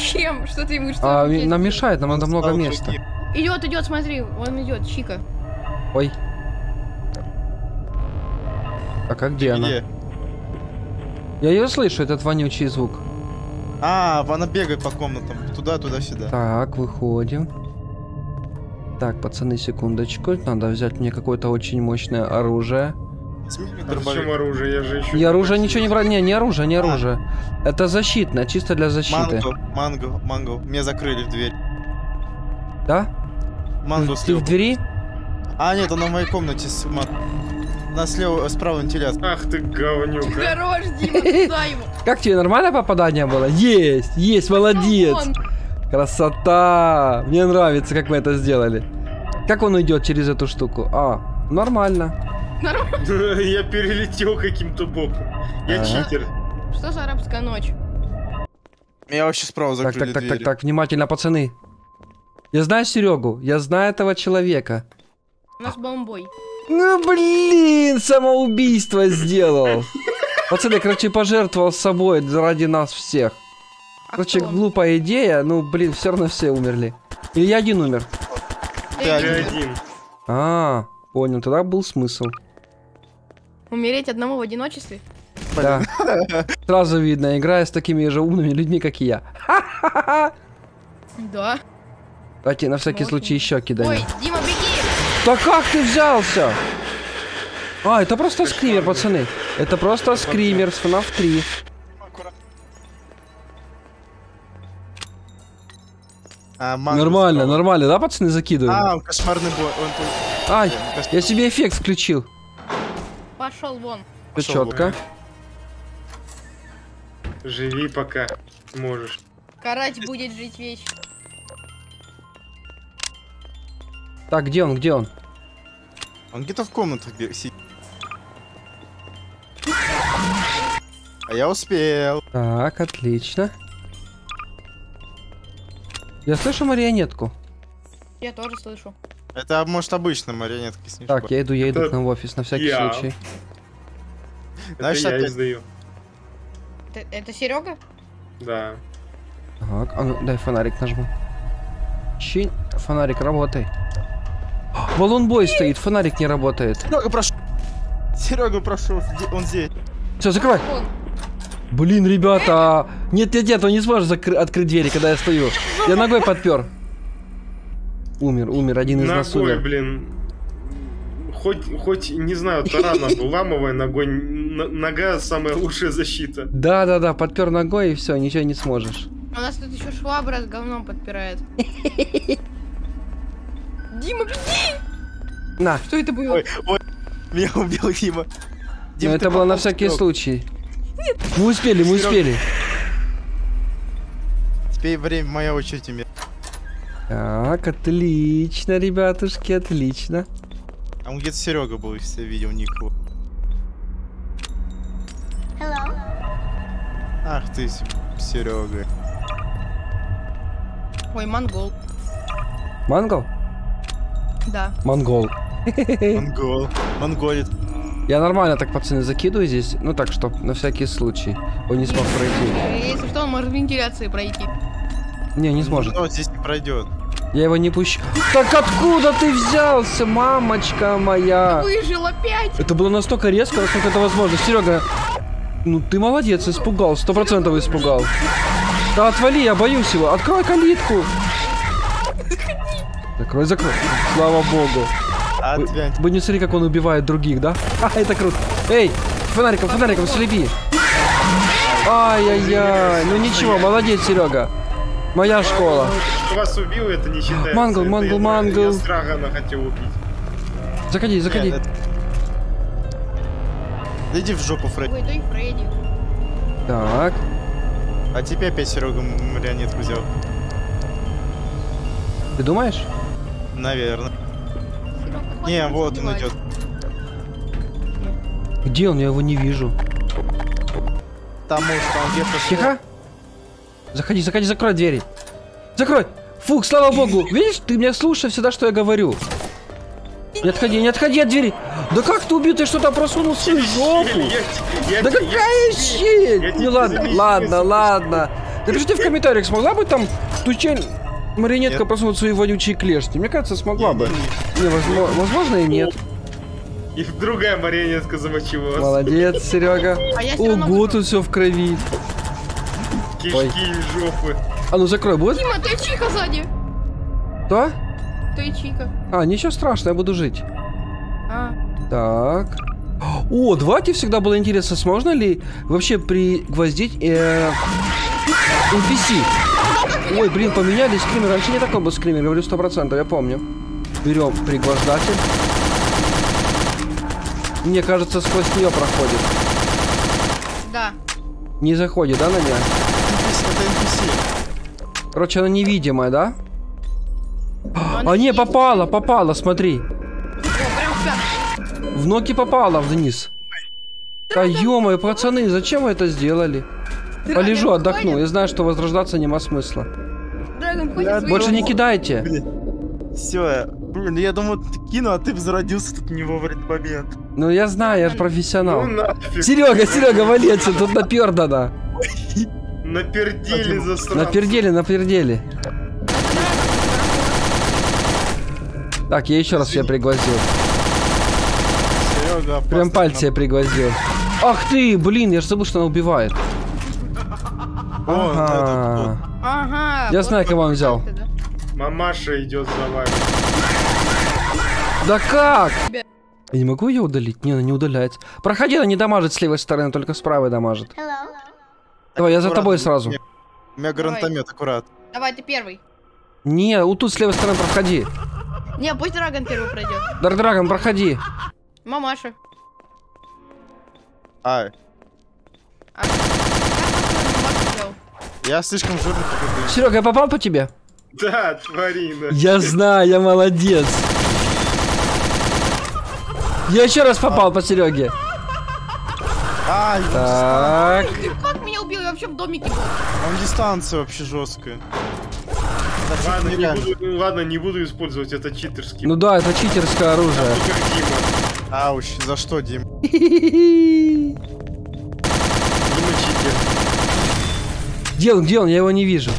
Чем? Что ты ему что? А, нам мешает, нам надо много места. Идет, идет, смотри, он идет, Чика. Ой. А как где она? Я ее слышу, этот вонючий звук. А, она бегает по комнатам, туда-туда-сюда. Так, выходим. Так, пацаны, секундочку, надо взять мне какое-то очень мощное оружие. А зачем оружие? Я же еще... И оружие ничего не брать. Не, не оружие, не оружие. А. Это защитное, чисто для защиты. Мангл, мангл, мне закрыли в дверь. Да? Мангл слева. Ты в двери? А, нет, она в моей комнате. С... На слева, справа вентилятор. Ах ты говнюк. Хорош, Дима, сюда его. Как тебе, нормальное попадание было? Есть, есть, молодец. Красота. Мне нравится, как мы это сделали. Как он уйдет через эту штуку? А, нормально. Я перелетел каким-то боком. Я читер. Что за арабская ночь? Я вообще справа закрыли. Так, так, так, так, внимательно, пацаны. Я знаю Серегу, я знаю этого человека. У нас бомбой. Ну блин, самоубийство сделал. Пацаны, короче, пожертвовал собой ради нас всех. Короче, глупая идея, ну блин, все равно все умерли. Или я один умер? Я один. А. Понял, тогда был смысл. Умереть одному в одиночестве? Да. Сразу видно, играя с такими же умными людьми, как и я. Да. Давайте на всякий случай еще кидаем. Ой, Дима, беги! Да как ты взялся? А, это просто скример, пацаны. Это просто скример с фнаф три. Нормально, нормально, да, пацаны, закидывают? А, кошмарный бой. Ай, я себе эффект включил. Пошел вон. Все четко. Живи пока можешь. Карать будет жить вечно. Так, где он, где он? Он где-то в комнатах сидит. А я успел. Так, отлично. Я слышу марионетку. Я тоже слышу. Это, может, обычно марионетки снижают. Так, я иду, я иду это к нам в офис, на всякий я. случай. Знаешь, это я издаю. Это, это Серега? Да. Так, а ну, дай фонарик нажму. Чинь, фонарик, работай. Balloon Boy стоит, фонарик не работает. Серега, прошу. Серега, прошу, он здесь. Все, закрывай. Блин, ребята. Нет, нет, нет, он не сможет открыть двери, когда я стою. Я ногой подпер. Умер, умер, один из ногой, нас умер. Блин. Хоть, хоть, не знаю, тарана выламывая ногой, нога самая лучшая защита. Да, да, да, подпер ногой и все, ничего не сможешь. У нас тут еще швабра с говном подпирает. Дима, беги! На. Что это было? Ой, ой, меня убил Дима. Дима, но это было на всякий случай. Нет. Мы успели, мы успели. Теперь время, моя очередь умер. Так, отлично, ребятушки, отлично. Там где-то Серега был, если я видел никого. Hello. Ах ты, Серега. Ой, монгол. Мангл? Да. Монгол. Монгол. Монголит. Я нормально так, пацаны, закидываю здесь. Ну так, чтоб на всякий случай. Он не смог пройти. Если что, он может вентиляции пройти. Не, не сможет. Он здесь не пройдет. Я его не пущу. Так откуда ты взялся, мамочка моя? Выжил опять. Это было настолько резко, как это возможно. Серега, ну ты молодец, испугал. Сто процентов испугал. Да отвали, я боюсь его. Открой калитку. Закрой, закрой. Слава богу. Вы, вы не смотри, как он убивает других, да? А, это круто. Эй, фонариком, фонариком, слепи. Ай-яй-яй. Ну ничего, молодец, Серега. Моя школа. Вас убил, это не считается. Мангл, мангл, мангл. Заходи, заходи. Иди в жопу, Фредди. Так. А тебе опять Серега марионетку взял. Ты думаешь? Наверное. Не, вот он идет. Где он? Я его не вижу. Там может, там где-то. Тихо. Заходи, заходи, закрой двери. Закрой. Фух, слава богу. Видишь, ты меня слушаешь всегда, что я говорю. Не отходи, не отходи от двери. Да как ты убил? Ты что-то просунулся в жопу. Да какая щель? Ну ладно, ладно, ладно. Напишите в комментариях, смогла бы там тучель... Маринетка проснула свои вонючие клешни. Мне кажется, смогла бы. Не, возможно, и нет. И другая маринетка замочила. Молодец, Серега. Ого, тут все в крови. Кишки и жопы. А ну закрой, будет? Дима, ты Чика сзади. Кто? Ты Чика. А, ничего страшного, я буду жить. Так. О, давайте всегда было интересно, сможно ли вообще пригвоздить эн пи си. Ой, блин, поменяли скример. Раньше не такой был скример, говорю, сто процентов, я помню. Берем пригвоздатель. Мне кажется, сквозь нее проходит. Да. Не заходит, да, на нее? Это эн пи си. Короче, она невидимая, да? Она а, не, попала, попала, смотри. О, прям в ноги попала вниз. Да, да ё-моё, пацаны, зачем вы это сделали? Полежу, отдохну. Я знаю, что возрождаться нема смысла. Больше не кидайте. Все, блин, я думал, кину, а ты взродился тут не вовремя момент. Ну я знаю, я же профессионал. Серега, Серега, валится, тут напердано. Напердели засрал. Напердели, напердели. Так, я еще раз себя пригвоздил. Прям пальцы я пригвоздил. Ах ты, блин, я же забыл, что она убивает. Ага. Ага. Я знаю, кого он взял. Мамаша идет за вами. Да как? Я не могу ее удалить? Не, она не удаляется. Проходи, она не дамажит с левой стороны, только с правой дамажит. Hello. Давай, я аккуратно, за тобой сразу. У меня гранатомет, аккурат. Давай, ты первый. Не, вот тут с левой стороны проходи. Не, пусть Драгон первый пройдет. Dark Dragon, проходи. Мамаша. Ай. Ай. Я слишком жирный. Серега, я попал по тебе? Да, тварина. Я знаю, я молодец. Я еще раз попал а. по Сереге. Ай, так. Ой, как меня убил? Я вообще в домике был. Там дистанция вообще жесткая. Ладно, не буду, ладно, не буду использовать это читерский. Ну да, это читерское оружие. А, Ауч, за что, Дим? Где он, где он? Я его не вижу.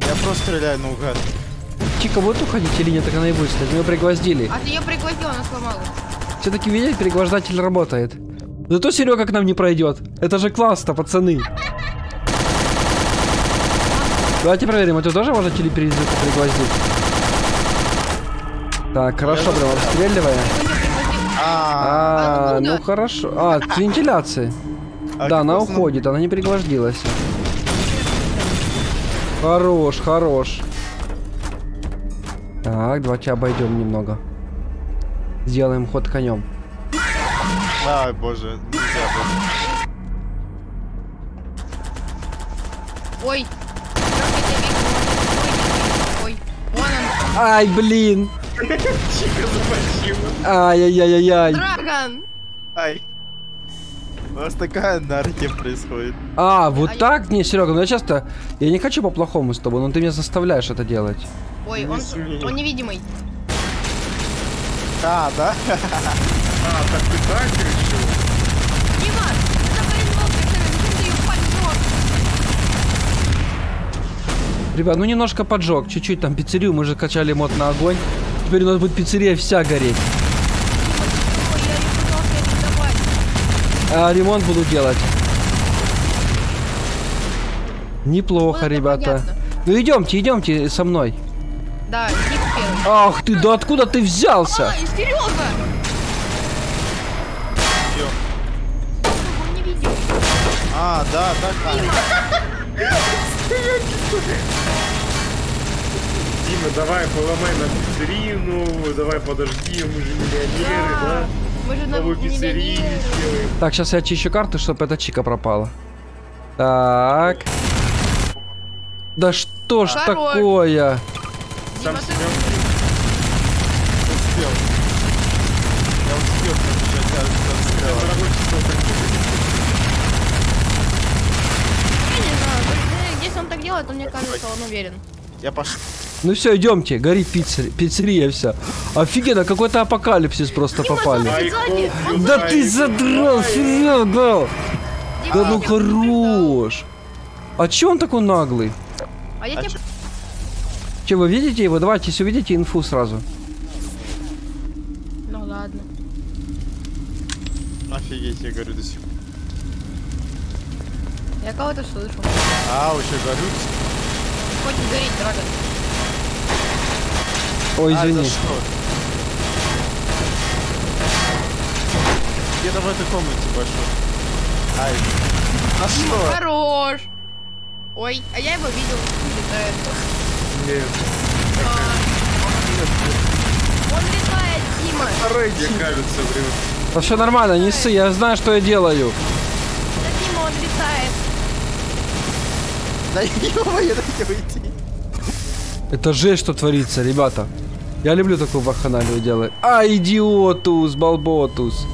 Я просто стреляю наугад. Чика будет уходить или нет? Так она и будет стоять. Мы ее пригвоздили. А ты ее пригвоздил, она сломалась. Все-таки, видите, пригвождатель работает. Зато Серега к нам не пройдет. Это же классно, пацаны. Давайте проверим, это тоже можно телеперезыку пригвоздить? Так, хорошо, прям обстреливая. А, ну хорошо. А, с вентиляции. Да, она уходит, она не пригвоздилась. Хорош, хорош. Так, давайте обойдем немного. Сделаем ход конем. Ай, боже, нельзя было. Ой. Ой. Вон он. Ай, блин. Ай-яй-яй-яй-яй. Драгон. Ай. У нас такая анархия происходит. А, вот а так? Я... Не, Серега, ну я часто... Я не хочу по-плохому с тобой, но ты меня заставляешь это делать. Ой, не он... он невидимый. А, да? А, так ты так решил? Дима, ты Ребят, ну немножко поджег, чуть-чуть там пиццерию, мы же качали мод на огонь. Теперь у нас будет пиццерия вся гореть. А, ремонт буду делать. Неплохо, ну, ребята. Понятно. Ну идемте, идемте со мной. Да, ах ты, да откуда ты взялся? Ай, Серега! А, да, да, да. Дима, давай поломай нам пиццерину, давай подожди, мы же миллионеры, да? Мы же на пиццерии сделаем. Так, сейчас я очищу карту, чтобы эта Чика пропала. Так. Да что ж такое? Дима, ты... Успел. Я успел пробежать, я успел. Это рабочий стол такой. Я не знаю, если он так делает, то мне кажется, он уверен. Я пошел. Ну все, идемте, горит пиццерия, пиццерия вся. Офигенно, какой-то апокалипсис просто Дима, попали. Да ты задрал, Серега! Да ну хорош! А че он такой наглый? А я тебе... Че, вы видите его? Давайте, если увидите, инфу сразу. Ну ладно. Офигеть, я горю до сих пор. Я кого-то слышу. А, еще горю. Хочешь гореть, дорога. Ой, извини. А, за что? Где-то в этой комнате большой. Ай. А что? Хорош. Ой, а я его видел. Нет. А... Он летает, Дима. Фредди, кажется, врет. Да все нормально, не ссы, я знаю, что я делаю. Да, Дима, он летает. Да ё-моё, дайте уйти. Это жесть, что творится, ребята. Я люблю такую ваханалию делать. А, идиотус, балботус.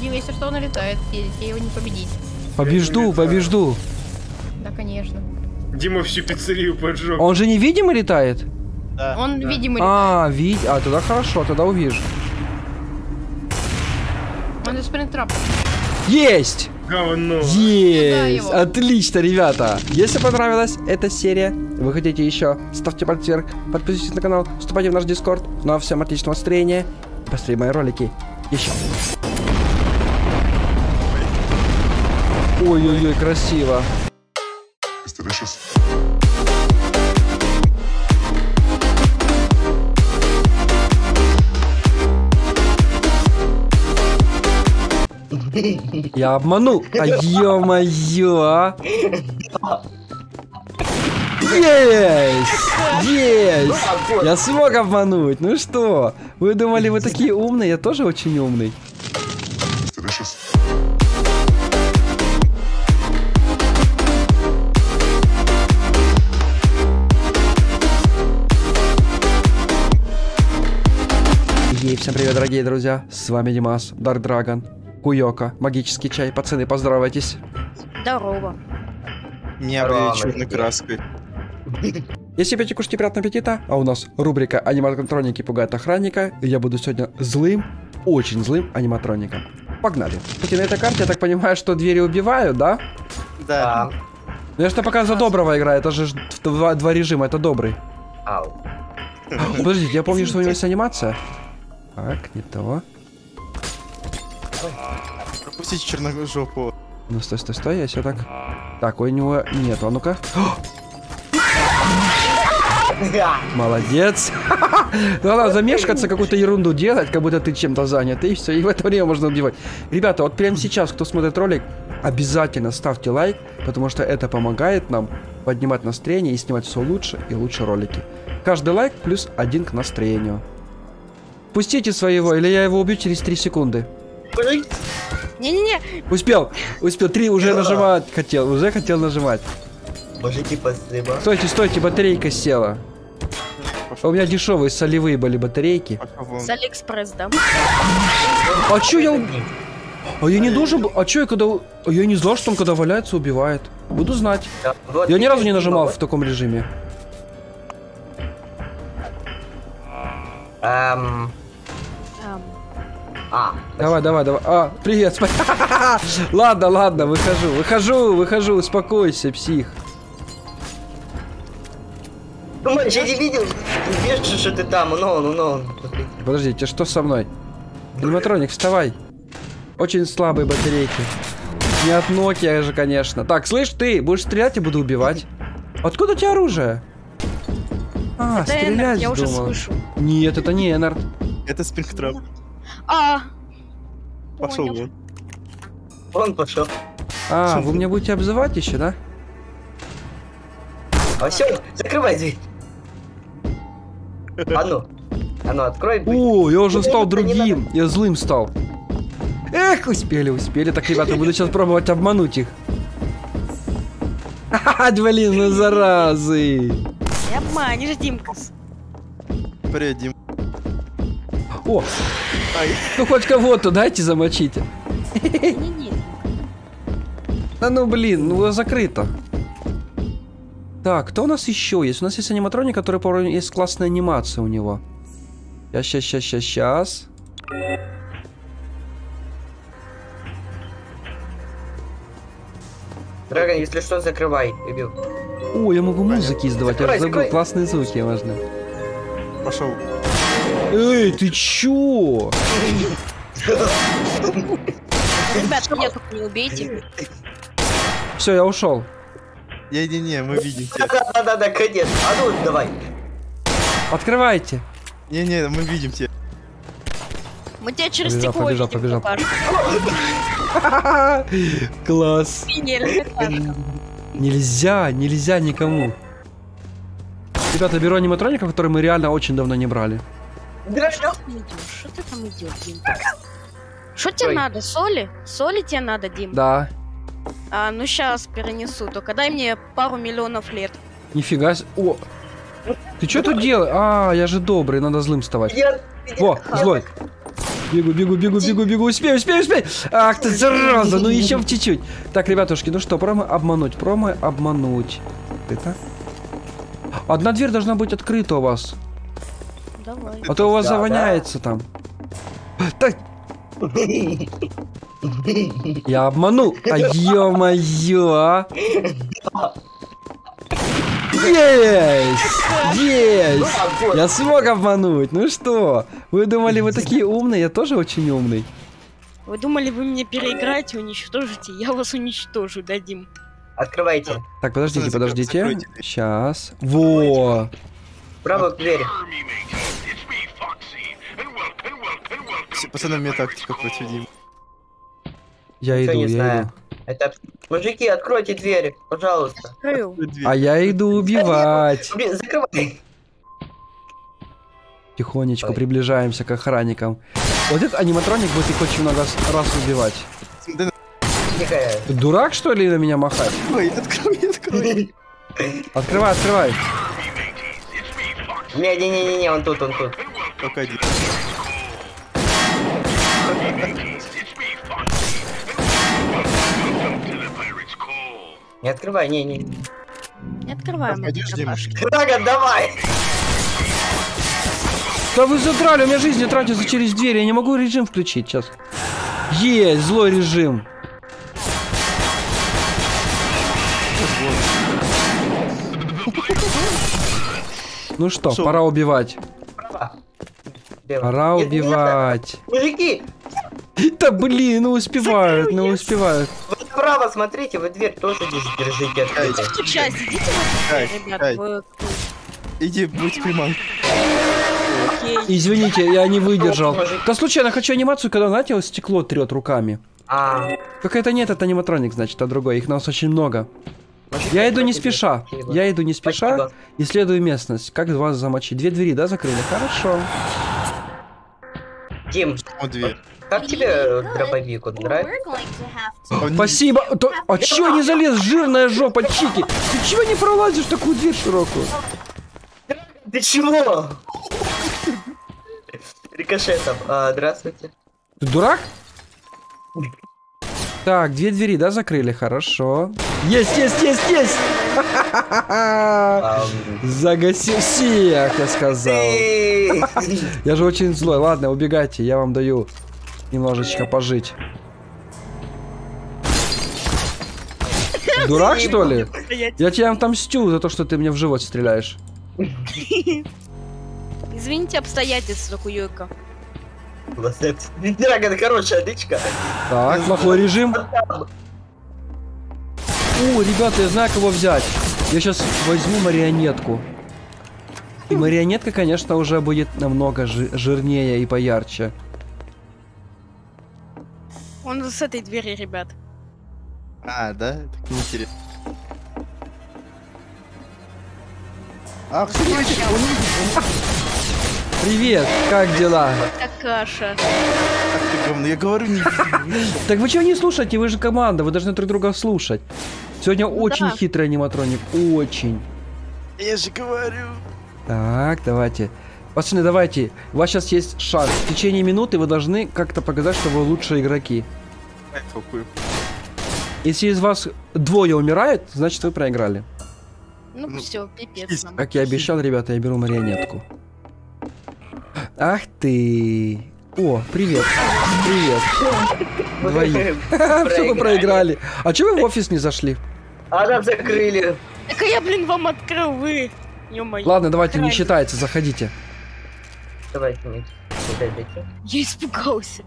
Дима, если что, он летает, я его не победить. Побежду, побежду. Да, конечно. Дима всю пиццерию поджег. Он же невидимо летает? Да. Он да. видимо летает. А, вид... а, тогда хорошо, тогда увижу. Он из спектротрапа. Есть! Говно. Есть! Отлично, ребята! Если понравилась эта серия, вы хотите еще, ставьте палец вверх, подписывайтесь на канал, вступайте в наш Discord. Ну а всем отличного настроения. Посмотрите мои ролики еще. Ой-ой-ой, красиво. Я обманул. А ё-моё, а? Есть! Есть! Я смог обмануть. Ну что? Вы думали, вы такие умные? Я тоже очень умный. Ей, всем привет, дорогие друзья. С вами Димас, Dark Dragon. Куёка, магический чай. Пацаны, поздравайтесь. Здорово. Не облили черной краской. Если пьете, кушайте, приятного аппетита. А у нас рубрика «Аниматроники пугают охранника». И я буду сегодня злым, очень злым аниматроником. Погнали. Кстати, на этой карте, я так понимаю, что двери убивают, да? Да. Ну я что пока за доброго играю. Это же два, два режима, это добрый. Ау. Подождите, я помню, что у него есть анимация. Так, не того. Пропустите черную жопу. Ну стой, стой, стой, я себя так. Так, у него нету, а ну-ка. Молодец. Ну она замешкаться, какую-то ерунду делать, как будто ты чем-то занят, и все, и в это время можно убивать. Ребята, вот прямо сейчас, кто смотрит ролик, обязательно ставьте лайк, потому что это помогает нам поднимать настроение и снимать все лучше и лучше ролики. Каждый лайк плюс один к настроению. Пустите своего, или я его убью через три секунды. Не-не-не. Успел, успел, три уже нажимать хотел, уже хотел нажимать. Можете пострелять. Стойте, стойте, батарейка села. У меня дешевые солевые были батарейки. С Алиэкспресс, да? А чё я... А я не должен был... А чё я когда... А я не знал, что он когда валяется, убивает. Буду знать. Я ни разу не нажимал в таком режиме. Эм... А, давай, давай, давай. А, привет. Ладно, ладно, выхожу, выхожу, выхожу, успокойся, псих. Думаешь, я не видел, не вижу, что ты там, но, ну, но. Подождите, что со мной? Аниматроник, вставай. Очень слабые батарейки. Не от Nokia же, конечно. Так, слышь, ты будешь стрелять и буду убивать. Откуда у тебя оружие? А, это стрелять Эннард, я уже слышу. Нет, это не Эннард. Это Спектротрап. А, пошел он. Он пошел. А, пошел. Вы меня будете обзывать еще, да? А все, закрывай дверь. А ну, а ну открой дверь. О, я уже стал другим, я злым стал. Эх, успели, успели. Так, ребята, буду сейчас пробовать обмануть их. Ха-ха, блин, ну заразы. Не обманешь, Димка. Привет, Дим. О! Ай. Ну хоть кого-то дайте замочите. Да ну блин, ну закрыто. Так, кто у нас еще есть? У нас есть аниматроник, который по уровню есть классная анимация у него. Сейчас, сейчас, сейчас, сейчас, сейчас. Драгон, если что, закрывай. Убил. О, я могу музыки издавать, закрывай, я забыл, закрывай. Классные звуки можно. Пошел. Эй, ты чё? Ребят, меня только не убейте. Все, я ушел. Не-не-не, мы видим тебя. Да-да-да, конец. А ну, давай. Открывайте. Не-не, мы видим тебя. Мы тебя через стекло видим. Побежал, побежал. Класс. Нельзя, нельзя никому. Ребята, беру аниматроника, который мы реально очень давно не брали. Что ты там идешь? Что ты там идешь, Димка? Что тебе надо? Соли? Соли тебе надо, Дим? Да. А, ну сейчас перенесу, только дай мне пару миллионов лет. Нифига себе. О! Ты что тут делаешь? А, я же добрый, надо злым вставать. Я... Во, злой. Бегу, бегу, бегу, бегу, бегу. Успей, успей, успей. Ах ты зараза, ну еще чуть-чуть. Так, ребятушки, ну что, промо обмануть, промо обмануть. Это? Одна дверь должна быть открыта у вас. Давай. А то у вас да, завоняется да. там. Так. Я обманул. А ё-моё, а. Есть! Есть! Я смог обмануть. Ну что? Вы думали, вы такие умные? Я тоже очень умный. Вы думали, вы меня переиграете, уничтожите? Я вас уничтожу, дадим. Открывайте. Так, подождите, подождите. Сейчас. Во! Право к двери. Пацаны, у меня тактика против Димы. Я иду, я знаю. иду. Это... Мужики, откройте двери, пожалуйста. Открыл. А я иду убивать. Блин, закрывай. Тихонечко Ой. приближаемся к охранникам. Вот этот аниматроник будет их очень много раз убивать. Ты дурак, что ли, на меня махать? Открой, открой, открой. Открывай, открывай. Не-не-не-не, он тут, он тут. Только один. Не открывай, не, не. Не открывай, мы Драгон, давай! Да вы задрали, у меня жизнь не тратится через дверь, я не могу режим включить сейчас. Есть, злой режим. Ну что, Шо? пора убивать. Белый. Пора нет, убивать. Нет, мужики! Да блин, ну успевают, ну успевают. Вы справа смотрите, вы дверь тоже держите. Идите в ту часть, идите в эту часть, ребят. Вы... Иди, будь приман. Извините, я не выдержал. Да случайно хочу анимацию, когда, знаете, стекло трет руками. А. Какая-то нет, это аниматроник, значит, а другой. Их у нас очень много. Я иду не спеша, я иду не спеша, исследую местность. Как вас замочить? Две двери, да, закрыли? Хорошо. Дим, как тебе дробовик, он нравится? Спасибо. А чё не залез, жирная жопа Чики? Ты чего не пролазишь в такую дверь широкую? Ты чего? Рикошетом, здравствуйте. Ты дурак? Так, две двери, да, закрыли? Хорошо. Есть, есть, есть, есть! Загасил всех, я сказал. Я же очень злой. Ладно, убегайте, я вам даю немножечко пожить. Дурак, что ли? Я тебя отомстю за то, что ты мне в живот стреляешь. Извините, обстоятельства, Куёка. Драгон, короче, отличка. Так, плохой режим. О, ребята, я знаю, кого взять. Я сейчас возьму марионетку. И марионетка, конечно, уже будет намного жирнее и поярче. Он с этой двери, ребят. А, да? Так неинтересно. Ах, смотрите, он видит. Привет, как дела? Как каша. Я говорю, не... Так вы чего не слушаете? Вы же команда, вы должны друг друга слушать. Сегодня очень хитрый аниматроник, очень. Я же говорю. Так, давайте. Пацаны, давайте. У вас сейчас есть шанс. В течение минуты вы должны как-то показать, что вы лучшие игроки. Если из вас двое умирает, значит вы проиграли. Ну все, пипец. Как я обещал, ребята, я беру марионетку. Ах ты! О, привет! Привет! Двоих! Все, мы проиграли! А чего вы в офис не зашли? А нам закрыли! Так я, блин, вам открыл, вы! Ладно, давайте, не считается, заходите. Давайте, не считайте. Я испугался.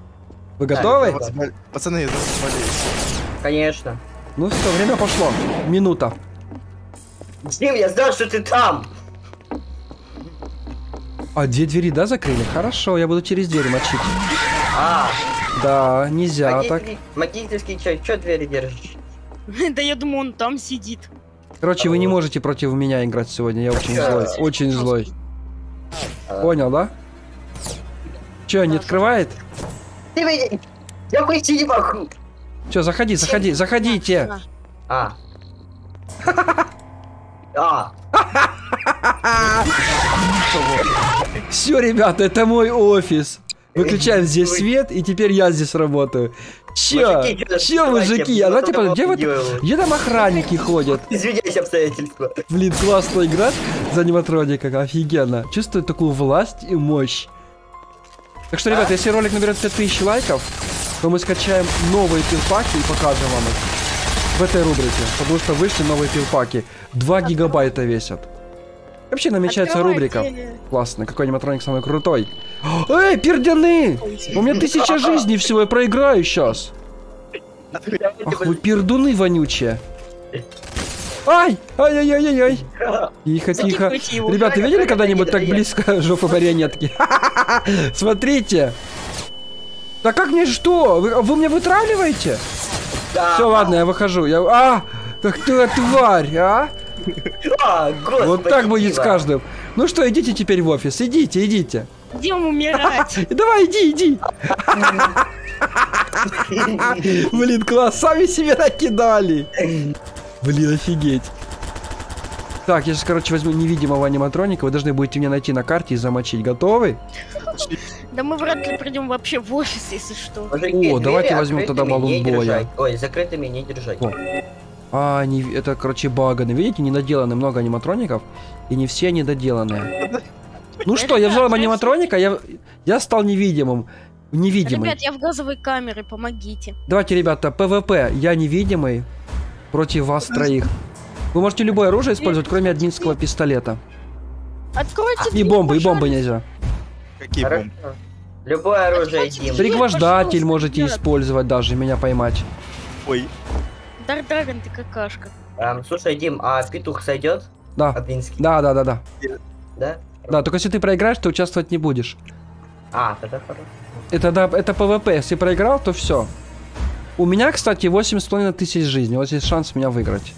Вы готовы? Пацаны, я засмотрелся. Конечно. Ну все, время пошло. Минута. Дим, я знал, что ты там! А, две двери, да, закрыли? Хорошо, я буду через дверь мочить. А, да, нельзя маги... так. Магический чай, что двери держишь? Да я думаю, он там сидит. Короче, вы не можете против меня играть сегодня, я очень злой, очень злой. Понял, да? Че, не открывает? Я выйти не могу. Че, заходи, заходи, заходите. А. А. Все, ребята, это мой офис. Выключаем здесь свет, и теперь я здесь работаю. Че? Че, мужики? А давайте подождем. Где там охранники ходят? Извиняюсь, обстоятельства. Блин, классно играть за аниматроника, офигенно. Чувствую такую власть и мощь. Так что, ребята, если ролик наберет пять тысяч лайков, то мы скачаем новые пилпаки и покажем вам их в этой рубрике, потому что вышли новые пилпаки. два гигабайта весят. Вообще намечается Открывай рубрика. Теле. Классно, какой аниматроник самый крутой. Эй, пердяны! У меня тысяча жизней всего, я проиграю сейчас. Ах, вы пердуны вонючие. Ай! Ай-яй-яй-яй-яй! Тихо-тихо. Ребята, видели когда-нибудь так близко жопы марионетки? Смотрите! Да как мне что? Вы, вы меня вытравливаете? Да. Все, ладно, я выхожу. Я... А! Как ты тварь, а? А, господи, вот так будет с каждым. Ну что, идите теперь в офис. Идите, идите. Идем умирать. Давай, иди, иди. Блин, класс, сами себе накидали. Блин, офигеть. Так, я сейчас, короче, возьму невидимого аниматроника. Вы должны будете меня найти на карте и замочить. Готовы? Да мы вряд ли придем вообще в офис, если что. О, давайте возьмем тогда Balloon Boy. Ой, закрытыми не держать. А, не, это, короче, баганы. Видите, недоделаны много аниматроников, и не все они доделанные. Ну что, я взял аниматроника, я, я стал невидимым. Невидимый. Ребят, я в газовой камере, помогите. Давайте, ребята, ПВП, я невидимый против вас троих. Вы можете любое оружие использовать, кроме одинского пистолета. Откройте. И бомбы, и бомбы нельзя. Какие бомбы? Любое оружие. Пригвождатель можете использовать даже, меня поймать. Ой. Dark Dragon, ты какашка. Um, слушай, Дим, а петух сойдет? Да. Адвинский. Да, да, да, да. Да? Да, только если ты проиграешь, ты участвовать не будешь. А, тогда хорошо. Это, да, это ПВП. Если проиграл, то все. У меня, кстати, восемь с половиной тысяч жизней. Вот здесь шанс меня выиграть.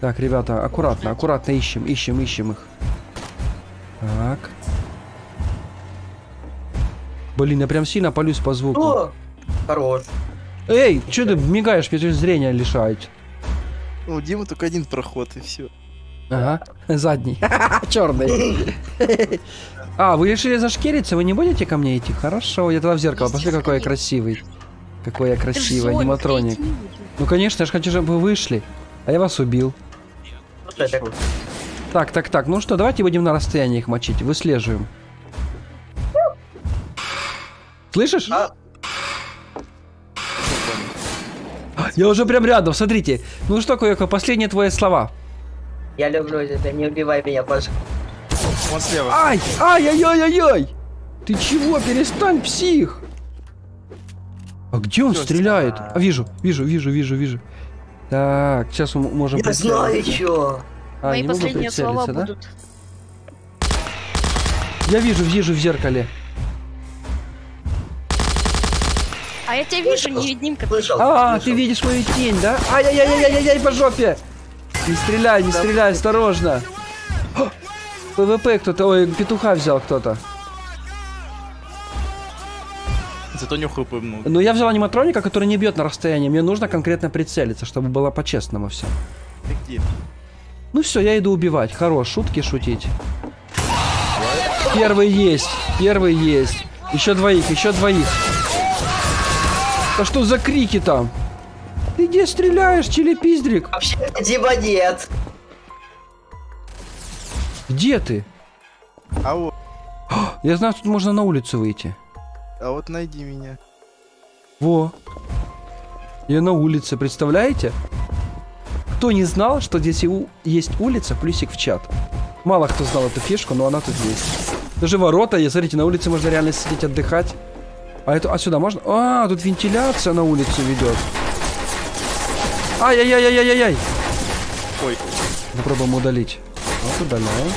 Так, ребята, аккуратно, аккуратно ищем, ищем, ищем их. Так. Блин, я прям сильно палюсь по звуку. О, хорош. Эй, что ты мигаешь, мне зрение лишает. У Димы только один проход и все. Ага, задний. Черный. А, вы решили зашкериться, вы не будете ко мне идти? Хорошо, я тогда в зеркало, посмотри, какой я красивый. Какой я красивый аниматроник. Ну конечно, я же хочу, чтобы вы вышли. А я вас убил. Так, так, так. Ну что, давайте будем на расстоянии их мочить. Выслеживаем. Слышишь? А... Я уже прям рядом, смотрите. Ну что, Куёка, последние твои слова. Я люблю это, не убивай меня, пожалуйста. Вот слева. Ай, ай, ай, ай, ай, ай. Ты чего, перестань, псих. А где он стреляет? А, вижу, вижу, вижу, вижу, вижу. Так, сейчас мы можем... Я знаю чё. А, мои последние слова да? будут. Я вижу, вижу в зеркале. А я тебя вижу, не видимка. А, ты видишь мою тень, да? Ай-яй-яй-яй-яй-яй, по жопе! Не стреляй, не стреляй, осторожно! ПВП кто-то, ой, петуха взял кто-то. Зато нюхаю пойму. Ну я взял аниматроника, который не бьет на расстоянии. Мне нужно конкретно прицелиться, чтобы было по-честному все. Ты где? Ну все, я иду убивать. Хорош, шутки шутить. Первый есть, первый есть. Еще двоих, еще двоих. А что за крики там? Ты где стреляешь, челепиздрик? Вообще-то Дима нет. Где ты? А вот. Я знаю, тут можно на улицу выйти. А вот найди меня. Во. Я на улице, представляете? Кто не знал, что здесь есть улица, плюсик в чат. Мало кто знал эту фишку, но она тут есть. Даже ворота, я, смотрите, на улице можно реально сидеть, отдыхать. А это, а сюда можно? А, тут вентиляция на улицу ведет. Ай-яй-яй-яй-яй-яй. Ой. Попробуем удалить. Вот удаляем.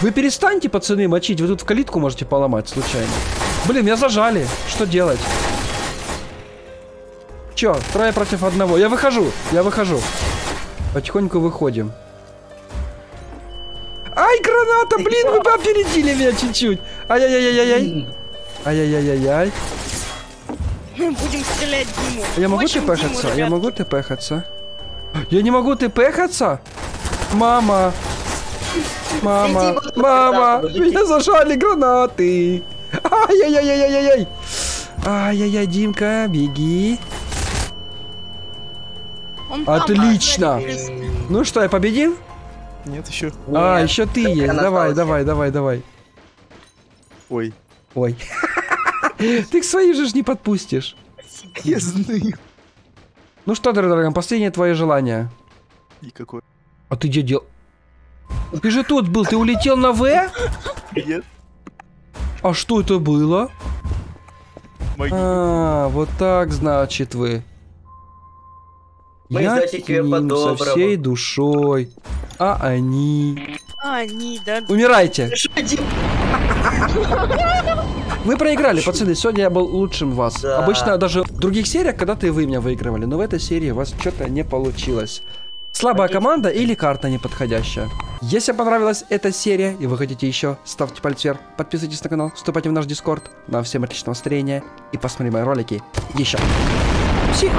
Вы перестаньте, пацаны, мочить. Вы тут в калитку можете поломать случайно. Блин, меня зажали. Что делать? Че, трое против одного. Я выхожу, я выхожу. Потихоньку выходим. Ай, граната, блин, вы опередили меня чуть-чуть. Ай-яй-яй-яй-яй. Ай-яй-яй-яй-яй. Будем стрелять Диму. Я могу тпхаться? Я могу тпхаться? Я не могу тпхаться? Мама. Мама. Мама. Меня зажали гранаты. Ай-яй-яй-яй-яй-яй. Ай-яй-яй, Димка, беги. Отлично. Ну что, я победил? Нет, еще. А, Нет. еще ты Только есть. Давай, давай, давай, давай. Ой. Ой. Ты к своим же не подпустишь. Я знаю. Ну что, дорогой, последнее твое желание. И какое? А ты где дел? Ты же тут был, ты улетел на В? Нет. А что это было? А, вот так, значит, вы. Я со всей душой. А они... Они, да. Умирайте. Вы проиграли, пацаны. Сегодня я был лучшим вас. Да. Обычно даже в других сериях, когда-то и вы меня выигрывали. Но в этой серии у вас что-то не получилось. Слабая команда или карта неподходящая. Если понравилась эта серия и вы хотите еще, ставьте палец вверх, подписывайтесь на канал, вступайте в наш Discord. Нам всем отличного настроения и посмотрим мои ролики еще. Псих!